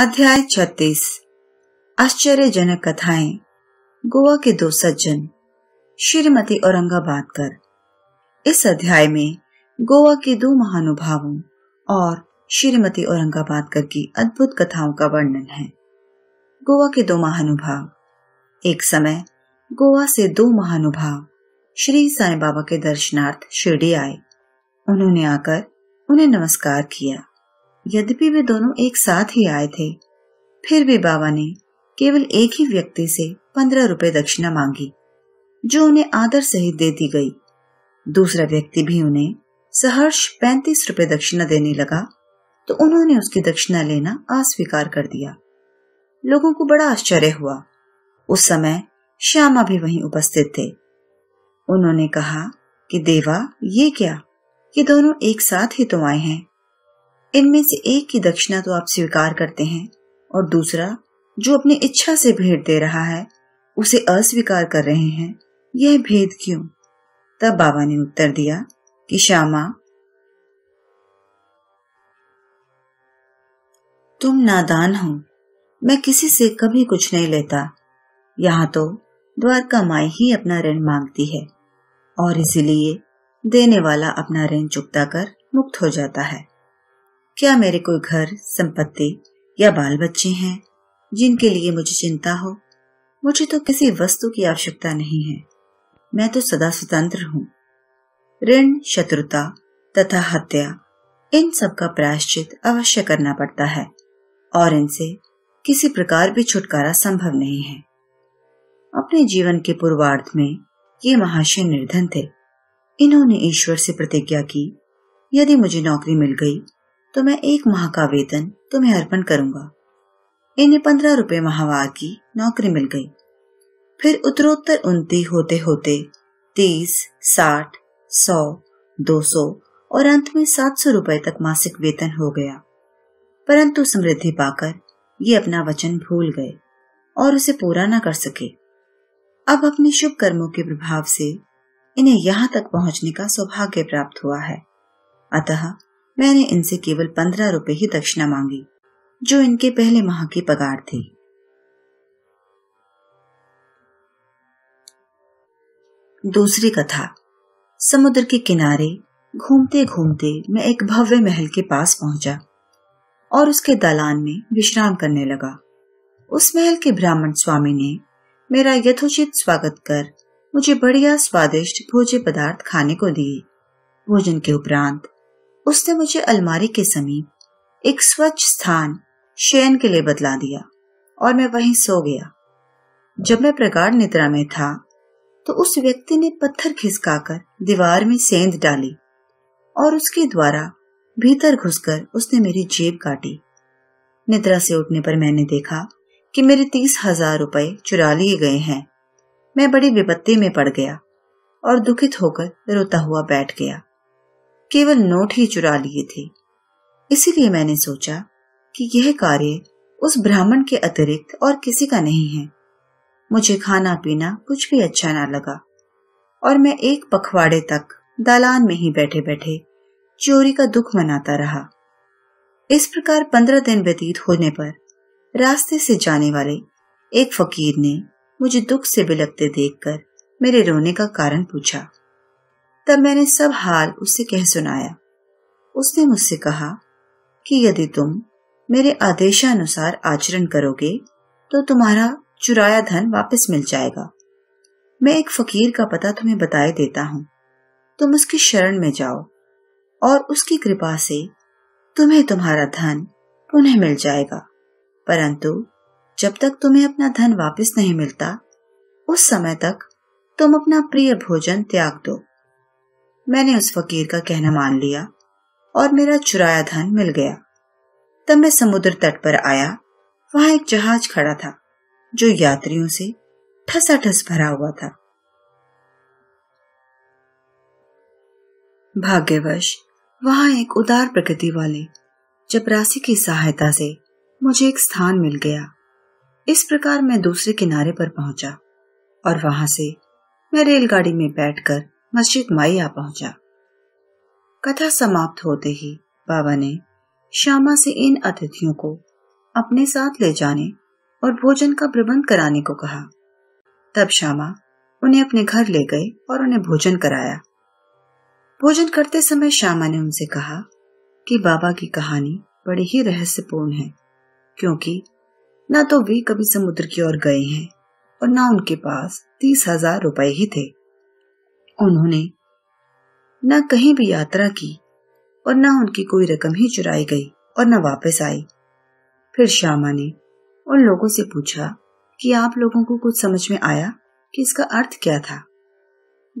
अध्याय 36 आश्चर्यजनक कथाएं। गोवा के दो सज्जन, श्रीमती औरंगाबादकर। इस अध्याय में गोवा के दो महानुभावों और श्रीमती औरंगाबादकर की अद्भुत कथाओं का वर्णन है। गोवा के दो महानुभाव। एक समय गोवा से दो महानुभाव श्री साईं बाबा के दर्शनार्थ शिरडी आए। उन्होंने आकर उन्हें नमस्कार किया। यद्यपि वे दोनों एक साथ ही आए थे, फिर भी बाबा ने केवल एक ही व्यक्ति से 15 रुपए दक्षिणा मांगी, जो उन्हें आदर सहित दे दी गई। दूसरा व्यक्ति भी उन्हें सहर्ष 35 रुपए दक्षिणा देने लगा, तो उन्होंने उसकी दक्षिणा लेना अस्वीकार कर दिया। लोगों को बड़ा आश्चर्य हुआ। उस समय श्यामा भी वहीं उपस्थित थे। उन्होंने कहा कि देवा, ये क्या, ये दोनों एक साथ ही तो आए हैं। इनमें से एक की दक्षिणा तो आप स्वीकार करते हैं और दूसरा जो अपनी इच्छा से भेंट दे रहा है उसे अस्वीकार कर रहे हैं। यह भेद क्यों? तब बाबा ने उत्तर दिया कि श्यामा, तुम नादान हो। मैं किसी से कभी कुछ नहीं लेता। यहाँ तो द्वारका माई ही अपना ऋण मांगती है और इसीलिए देने वाला अपना ऋण चुकता कर मुक्त हो जाता है। क्या मेरे कोई घर, संपत्ति या बाल बच्चे हैं जिनके लिए मुझे चिंता हो? मुझे तो किसी वस्तु की आवश्यकता नहीं है। मैं तो सदा स्वतंत्र हूँ। ऋण, शत्रुता तथा हत्या, इन सब का प्रायश्चित अवश्य करना पड़ता है और इनसे किसी प्रकार भी छुटकारा संभव नहीं है। अपने जीवन के पूर्वार्ध में ये महाशय निर्धन थे। इन्होंने ईश्वर से प्रतिज्ञा की, यदि मुझे नौकरी मिल गई तो मैं 1 माह का वेतन तुम्हें अर्पण करूंगा। इन्हें 15 रुपए माहवार की नौकरी मिल गई। फिर उत्तरोत्तर उन्नति होते होते 30, 60, 100, 200 और अंत में 700 रुपए तक मासिक वेतन हो गया। परंतु समृद्धि पाकर ये अपना वचन भूल गए और उसे पूरा न कर सके। अब अपने शुभ कर्मों के प्रभाव से इन्हें यहाँ तक पहुँचने का सौभाग्य प्राप्त हुआ है। अतः मैंने इनसे केवल 15 रुपए ही दक्षिणा मांगी, जो इनके पहले माह की पगार थी। दूसरी कथा। समुद्र के किनारे घूमते घूमते मैं एक भव्य महल के पास पहुंचा और उसके दालान में विश्राम करने लगा। उस महल के ब्राह्मण स्वामी ने मेरा यथोचित स्वागत कर मुझे बढ़िया स्वादिष्ट भोज्य पदार्थ खाने को दिए। भोजन के उपरांत उसने मुझे अलमारी के समीप एक स्वच्छ स्थान शयन के लिए बतला दिया और मैं वहीं सो गया। जब मैं प्रगाढ़ निद्रा में था तो उस व्यक्ति ने पत्थर खिसकाकर दीवार में सेंध डाली और उसके द्वारा भीतर घुसकर उसने मेरी जेब काटी। निद्रा से उठने पर मैंने देखा कि मेरे 30,000 रुपए चुरा लिए गए हैं। मैं बड़ी विपत्ति में पड़ गया और दुखित होकर रोता हुआ बैठ गया। केवल नोट ही चुरा लिए थे, इसीलिए मैंने सोचा कि यह कार्य उस ब्राह्मण के अतिरिक्त और किसी का नहीं है। मुझे खाना पीना कुछ भी अच्छा ना लगा और मैं एक पखवाड़े तक दालान में ही बैठे बैठे चोरी का दुख मनाता रहा। इस प्रकार 15 दिन व्यतीत होने पर रास्ते से जाने वाले एक फकीर ने मुझे दुख से बिलखते देखकर मेरे रोने का कारण पूछा। तब मैंने सब हाल उसे कह सुनाया। उसने मुझसे कहा कि यदि तुम मेरे आदेशानुसार आचरण करोगे तो तुम्हारा चुराया धन वापस मिल जाएगा। मैं एक फकीर का पता तुम्हें बताए देता हूँ। तुम उसकी शरण में जाओ और उसकी कृपा से तुम्हें तुम्हारा धन पुनः मिल जाएगा। परंतु जब तक तुम्हें अपना धन वापस नहीं मिलता, उस समय तक तुम अपना प्रिय भोजन त्याग दो। मैंने उस फकीर का कहना मान लिया और मेरा चुराया धन मिल गया। तब मैं समुद्र तट पर आया। वहाँ एक जहाज खड़ा था जो यात्रियों से ठसाठस भरा हुआ था। भाग्यवश वहाँ एक उदार प्रकृति वाले चपरासी की सहायता से मुझे एक स्थान मिल गया। इस प्रकार मैं दूसरे किनारे पर पहुंचा और वहां से मैं रेलगाड़ी में बैठकर मस्जिद माई आ पहुंचा। कथा समाप्त होते ही बाबा ने श्यामा से इन अतिथियों को अपने साथ ले जाने और भोजन का प्रबंध कराने को कहा। तब श्यामा उन्हें अपने घर ले गए और उन्हें भोजन कराया। भोजन करते समय श्यामा ने उनसे कहा कि बाबा की कहानी बड़ी ही रहस्यपूर्ण है, क्योंकि ना तो वे कभी समुद्र की ओर गए हैं और ना उनके पास 30,000 रुपए ही थे। उन्होंने ना कहीं भी यात्रा की और ना उनकी कोई रकम ही चुराई गई और ना वापस आई। फिर श्यामा ने उन लोगों से पूछा कि आप लोगों को कुछ समझ में आया कि इसका अर्थ क्या था।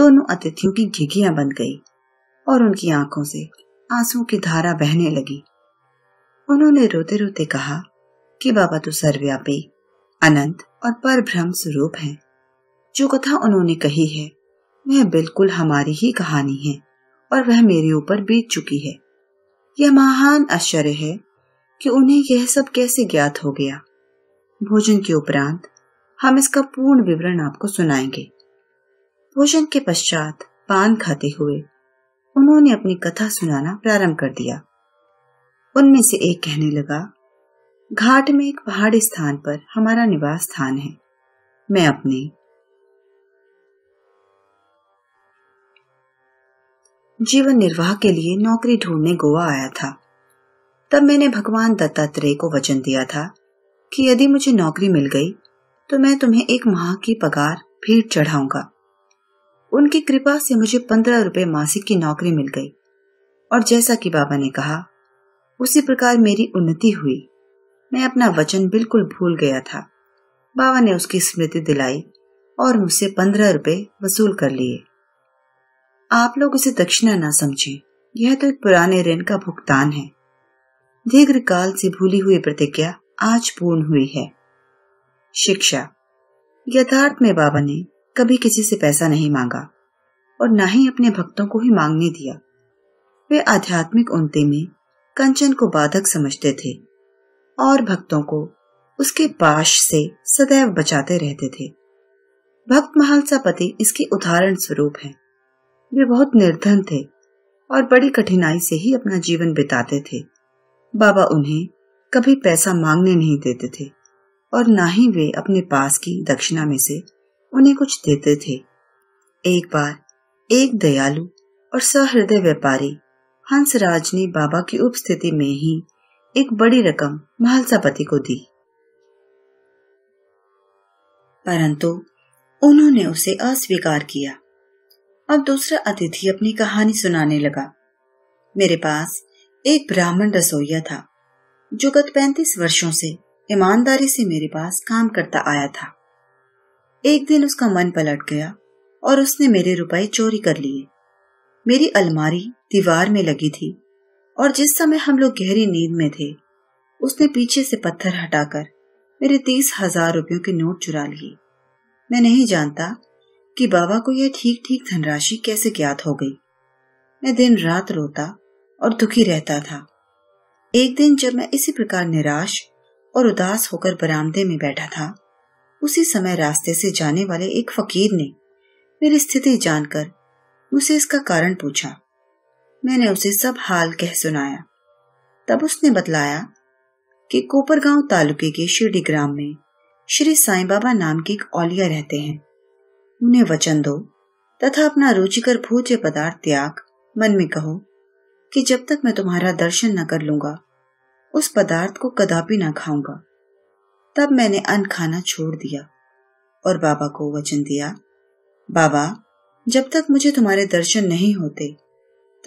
दोनों अतिथियों की घिघियां बन गई और उनकी आंखों से आंसू की धारा बहने लगी। उन्होंने रोते रोते कहा कि बाबा तो सर्वव्यापी, अनंत और परब्रह्म स्वरूप हैं। जो कथा उन्होंने कही है वह बिल्कुल हमारी ही कहानी है और वह मेरे ऊपर बीत चुकी है। यह महान आश्चर्य है कि उन्हें यह सब कैसे ज्ञात हो गया। भोजन के उपरांत हम इसका पूर्ण विवरण आपको सुनाएंगे। भोजन के पश्चात पान खाते हुए उन्होंने अपनी कथा सुनाना प्रारंभ कर दिया। उनमें से एक कहने लगा, घाट में एक पहाड़ी स्थान पर हमारा निवास स्थान है। मैं अपने जीवन निर्वाह के लिए नौकरी ढूंढने गोवा आया था। तब मैंने भगवान दत्तात्रेय को वचन दिया था कि यदि मुझे नौकरी मिल गई तो मैं तुम्हें 1 माह की पगार भेंट चढ़ाऊंगा। उनकी कृपा से मुझे 15 रुपए मासिक की नौकरी मिल गई और जैसा कि बाबा ने कहा उसी प्रकार मेरी उन्नति हुई। मैं अपना वचन बिल्कुल भूल गया था। बाबा ने उसकी स्मृति दिलाई और मुझसे 15 रुपए वसूल कर लिए। आप लोग इसे दक्षिणा ना समझें, यह तो एक पुराने ऋण का भुगतान है। दीर्घकाल से भूली हुई प्रतिज्ञा आज पूर्ण हुई है। शिक्षा, यथार्थ में बाबा ने कभी किसी से पैसा नहीं मांगा और ना ही अपने भक्तों को ही मांगने दिया। वे आध्यात्मिक उन्नति में कंचन को बाधक समझते थे और भक्तों को उसके पाश से सदैव बचाते रहते थे। भक्त महालसापति इसके उदाहरण स्वरूप हैं। वे बहुत निर्धन थे और बड़ी कठिनाई से ही अपना जीवन बिताते थे। बाबा उन्हें कभी पैसा मांगने नहीं देते थे और ना ही वे अपने पास की दक्षिणा में से उन्हें कुछ देते थे। एक बार एक दयालु और सहृदय व्यापारी हंसराज ने बाबा की उपस्थिति में ही एक बड़ी रकम महालसापति को दी, परंतु उन्होंने उसे अस्वीकार किया। अब दूसरा अतिथि अपनी कहानी सुनाने लगा। मेरे पास एक ब्राह्मण रसोइया था जो गत 35 वर्षों से ईमानदारी से मेरे पास काम करता आया था। एक दिन उसका मन पलट गया और उसने मेरे रुपए चोरी कर लिए। मेरी अलमारी दीवार में लगी थी और जिस समय हम लोग गहरी नींद में थे उसने पीछे से पत्थर हटाकर मेरे 30,000 रुपयों के नोट चुरा लिए। मैं नहीं जानता कि बाबा को यह ठीक ठीक धनराशि कैसे ज्ञात हो गई। मैं दिन रात रोता और दुखी रहता था। एक दिन जब मैं इसी प्रकार निराश और उदास होकर बरामदे में बैठा था, उसी समय रास्ते से जाने वाले एक फकीर ने मेरी स्थिति जानकर मुझसे इसका कारण पूछा। मैंने उसे सब हाल कह सुनाया। तब उसने बतलाया कि कोपरगांव तालुके के शिरडी ग्राम में श्री साईं बाबा नाम के एक औलिया रहते हैं। उन्हें वचन दो तथा अपना रुचिकर भोज्य पदार्थ त्याग मन में कहो कि जब तक मैं तुम्हारा दर्शन न कर लूंगा उस पदार्थ को कदापि न खाऊंगा। तब मैंने अन्न खाना छोड़ दिया और बाबा को वचन दिया, बाबा जब तक मुझे तुम्हारे दर्शन नहीं होते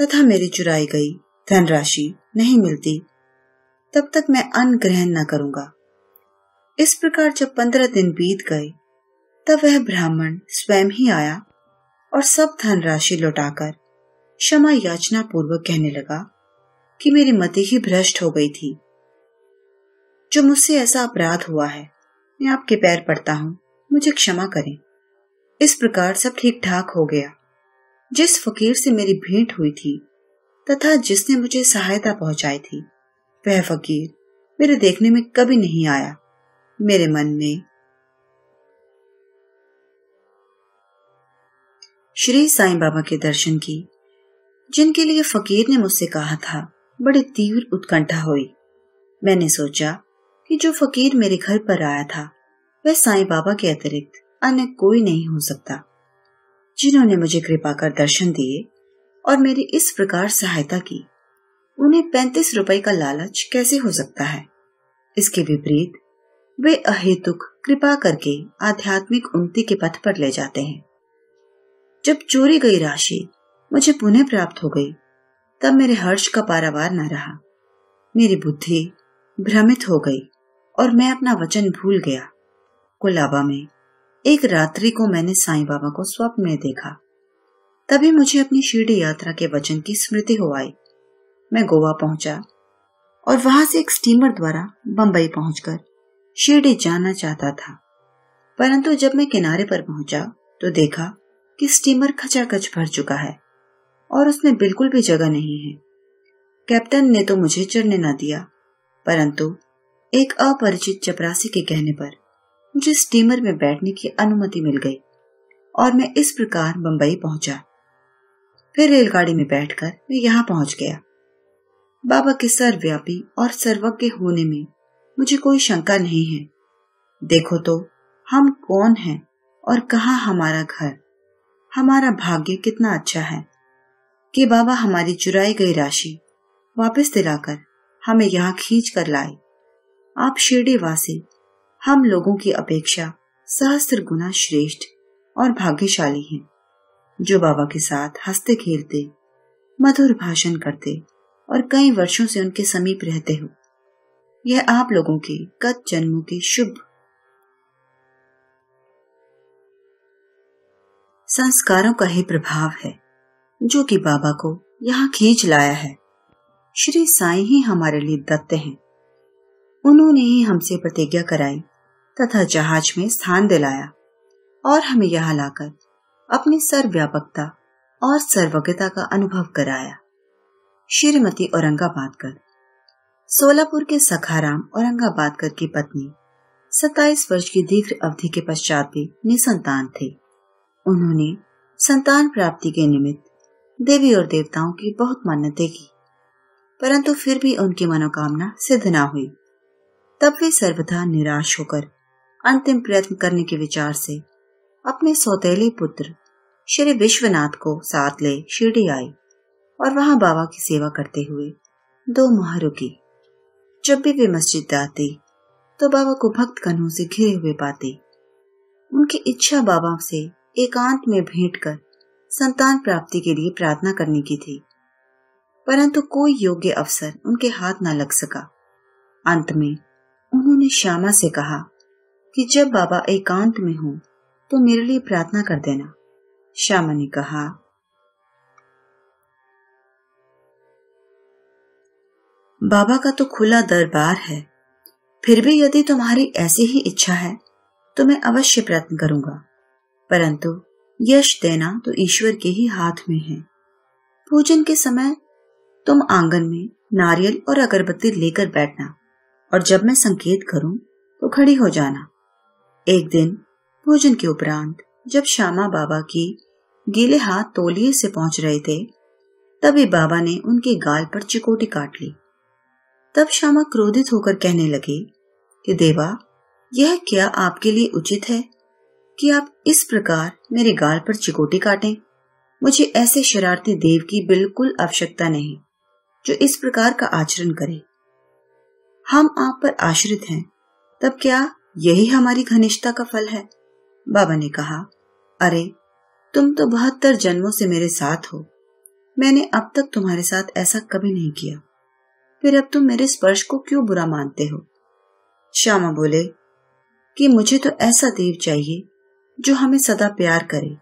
तथा मेरी चुराई गई धनराशि नहीं मिलती तब तक मैं अन्न ग्रहण न करूंगा। इस प्रकार जब 15 दिन बीत गए तब वह ब्राह्मण स्वयं ही आया और सब धनराशि लौटाकर क्षमा याचना पूर्वक कहने लगा कि मेरी मति ही भ्रष्ट हो गई थी। जो मुझसे ऐसा अपराध हुआ है मैं आपके पैर पड़ता हूँ, मुझे क्षमा करें। इस प्रकार सब ठीक ठाक हो गया। जिस फकीर से मेरी भेंट हुई थी तथा जिसने मुझे सहायता पहुंचाई थी वह फकीर मेरे देखने में कभी नहीं आया। मेरे मन में श्री साईं बाबा के दर्शन की, जिनके लिए फकीर ने मुझसे कहा था, बड़ी तीव्र उत्कंठा हुई। मैंने सोचा कि जो फकीर मेरे घर पर आया था वह साईं बाबा के अतिरिक्त अन्य कोई नहीं हो सकता, जिन्होंने मुझे कृपा कर दर्शन दिए और मेरी इस प्रकार सहायता की, उन्हें 35 रुपए का लालच कैसे हो सकता है। इसके विपरीत वे अहेतुक कृपा करके आध्यात्मिक उन्नति के पथ पर ले जाते हैं। जब चोरी गई राशि मुझे पुनः प्राप्त हो गई तब मेरे हर्ष का पारावार न रहा। मेरी बुद्धि भ्रमित हो गई और मैं अपना वचन भूल गया। कोलाबा में एक रात्रि को मैंने साईं बाबा को स्वप्न में देखा, तभी मुझे अपनी शिरडी यात्रा के वचन की स्मृति हो आई। मैं गोवा पहुंचा और वहां से एक स्टीमर द्वारा बंबई पहुंचकर शिरडी जाना चाहता था, परंतु जब मैं किनारे पर पहुंचा तो देखा कि स्टीमर खचाखच भर चुका है और उसमें बिल्कुल भी जगह नहीं है। कैप्टन ने तो मुझे चढ़ने न दिया, परंतु एक अपरिचित चपरासी के कहने पर मुझे स्टीमर में बैठने की अनुमति मिल गई और मैं इस प्रकार बंबई पहुंचा। फिर रेलगाड़ी में बैठकर मैं यहाँ पहुंच गया। बाबा के सर्वव्यापी और सर्वज्ञ होने में मुझे कोई शंका नहीं है। देखो तो हम कौन हैं और कहाँ हमारा घर। हमारा भाग्य कितना अच्छा है कि बाबा हमारी चुराई गई राशि वापस दिलाकर हमें यहाँ खींच कर लाए। आप शिरडी वासी हम लोगों की अपेक्षा सहस्त्र गुना श्रेष्ठ और भाग्यशाली हैं, जो बाबा के साथ हंसते खेलते मधुर भाषण करते और कई वर्षों से उनके समीप रहते हो। यह आप लोगों के गत जन्मों की शुभ संस्कारों का ही प्रभाव है जो कि बाबा को यहाँ खींच लाया है। श्री साईं ही हमारे लिए दत्ते हैं। उन्होंने ही हमसे प्रतिज्ञा कराई तथा जहाज में स्थान दिलाया और हमें यहाँ लाकर अपनी सर्वव्यापकता और सर्वज्ञता का अनुभव कराया। श्रीमती औरंगाबादकर सोलापुर के सखाराम औरंगाबादकर की पत्नी 27 वर्ष की दीर्घ अवधि के पश्चात भी निसंतान थे। उन्होंने संतान प्राप्ति के निमित्त देवी और देवताओं की बहुत मन्नतें की, परंतु फिर भी उनकी मनोकामना सिद्ध न हुई। तब वे सर्वथा निराश होकर अंतिम प्रयत्न करने के विचार से अपने सौतेले पुत्र श्री विश्वनाथ को साथ ले शिरडी आए और वहां बाबा की सेवा करते हुए 2 माह रुकी। जब भी वे मस्जिद आते तो बाबा को भक्त कन्हों से घिरे हुए पाते। उनकी इच्छा बाबा से एकांत में भेंट कर संतान प्राप्ति के लिए प्रार्थना करने की थी, परंतु कोई योग्य अवसर उनके हाथ न लग सका। अंत में उन्होंने श्यामा से कहा कि जब बाबा एकांत में हो तो मेरे लिए प्रार्थना कर देना। श्यामा ने कहा, बाबा का तो खुला दरबार है, फिर भी यदि तुम्हारी ऐसी ही इच्छा है तो मैं अवश्य प्रयत्न करूंगा, परंतु यश देना तो ईश्वर के ही हाथ में है। पूजन के समय तुम आंगन में नारियल और अगरबत्ती लेकर बैठना और जब मैं संकेत करूं तो खड़ी हो जाना। एक दिन पूजन के उपरांत जब श्यामा बाबा की गीले हाथ तौलिए से पहुंच रहे थे तभी बाबा ने उनके गाल पर चिकोटी काट ली। तब श्यामा क्रोधित होकर कहने लगे कि देवा, यह क्या आपके लिए उचित है कि आप इस प्रकार मेरे गाल पर चिकोटी काटें? मुझे ऐसे शरारती देव की बिल्कुल आवश्यकता नहीं जो इस प्रकार का आचरण करे। हम आप पर आश्रित हैं, तब क्या यही हमारी घनिष्ठता का फल है? बाबा ने कहा, अरे तुम तो 72 जन्मों से मेरे साथ हो, मैंने अब तक तुम्हारे साथ ऐसा कभी नहीं किया, फिर अब तुम मेरे स्पर्श को क्यों बुरा मानते हो? श्यामा बोले कि मुझे तो ऐसा देव चाहिए जो हमें सदा प्यार करे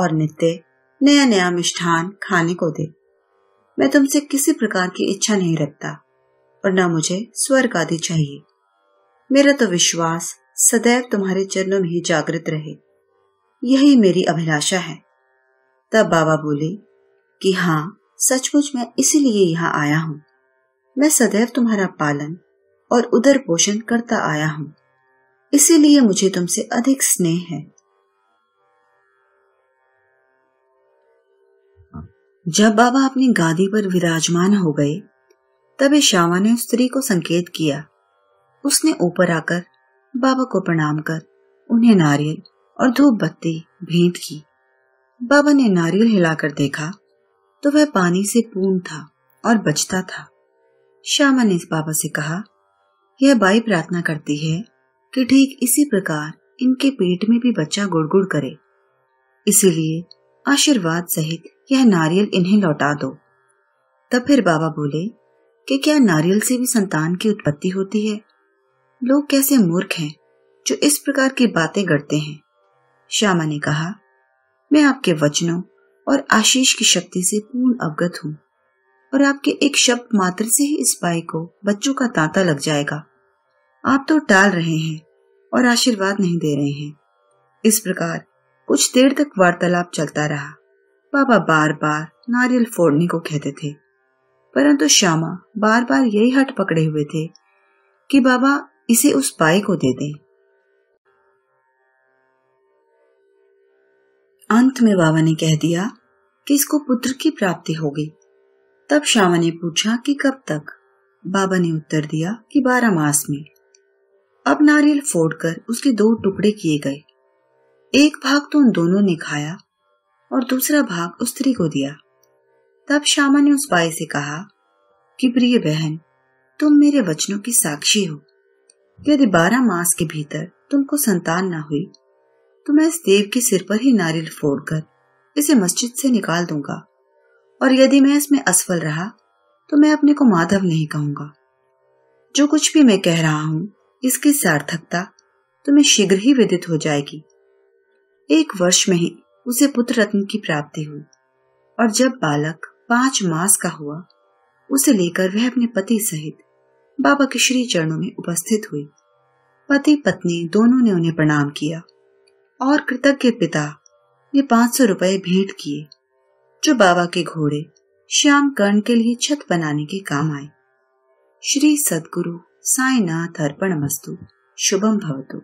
और नित्य नया नया मिष्ठान खाने को दे। मैं तुमसे किसी प्रकार की इच्छा नहीं रखता और न मुझे स्वर्ग आदि चाहिए। मेरा तो विश्वास सदैव तुम्हारे चरणों में ही जागृत रहे, यही मेरी अभिलाषा है। तब बाबा बोले कि हाँ, सचमुच मैं इसीलिए यहाँ आया हूँ। मैं सदैव तुम्हारा पालन और उदर पोषण करता आया हूँ, इसीलिए मुझे तुमसे अधिक स्नेह है। जब बाबा अपनी गादी पर विराजमान हो गए तभी श्यामा ने उस स्त्री को संकेत किया। उसने ऊपर आकर बाबा को प्रणाम कर उन्हें नारियल और धूप बत्ती भेंट की। बाबा ने नारियल हिलाकर देखा तो वह पानी से पूर्ण था और बचता था। श्यामा ने बाबा से कहा, यह बाई प्रार्थना करती है कि ठीक इसी प्रकार इनके पेट में भी बच्चा गुड़गुड़ करे, इसीलिए आशीर्वाद सहित यह नारियल इन्हें लौटा दो। तब फिर बाबा बोले कि क्या नारियल से भी संतान की उत्पत्ति होती है? लोग कैसे मूर्ख हैं जो इस प्रकार की बातें गढ़ते हैं। श्यामा ने कहा, मैं आपके वचनों और आशीष की शक्ति से पूर्ण अवगत हूँ और आपके एक शब्द मात्र से ही इस बाई को बच्चों का तांता लग जाएगा। आप तो टाल रहे हैं और आशीर्वाद नहीं दे रहे हैं। इस प्रकार कुछ देर तक वार्तालाप चलता रहा। बाबा बार बार नारियल फोड़ने को कहते थे, परंतु श्यामा बार बार यही हठ पकड़े हुए थे कि बाबा इसे उस बाई को दे दें। अंत में बाबा ने कह दिया कि इसको पुत्र की प्राप्ति होगी। तब श्यामा ने पूछा कि कब तक? बाबा ने उत्तर दिया कि 12 मास में। अब नारियल फोड़कर उसके 2 टुकड़े किए गए। एक भाग तो उन दोनों ने खाया और दूसरा भाग उस स्त्री को दिया। तब श्यामा ने उस बाई से कहा कि प्रिय बहन, तुम मेरे वचनों की साक्षी हो। यदि 12 मास के भीतर तुमको संतान ना हुई तो मैं इस देव के सिर पर ही नारियल फोड़कर इसे मस्जिद से निकाल दूंगा, और यदि मैं इसमें असफल रहा तो मैं अपने को माधव नहीं कहूंगा। जो कुछ भी मैं कह रहा हूँ इसकी सार्थकता तुम्हें शीघ्र ही विदित हो जाएगी। 1 वर्ष में ही उसे पुत्र रत्न की प्राप्ति हुई, और जब बालक 5 मास का हुआ उसे लेकर वह अपने पति सहित बाबा के श्री चरणों में उपस्थित हुई। पति पत्नी दोनों ने उन्हें प्रणाम किया और कृतज्ञ पिता ने 500 रुपए भेंट किए, जो बाबा के घोड़े श्याम कर्ण के लिए छत बनाने के काम आए। श्री सदगुरु साई नाथ अर्पणमस्तु। शुभम भवतु।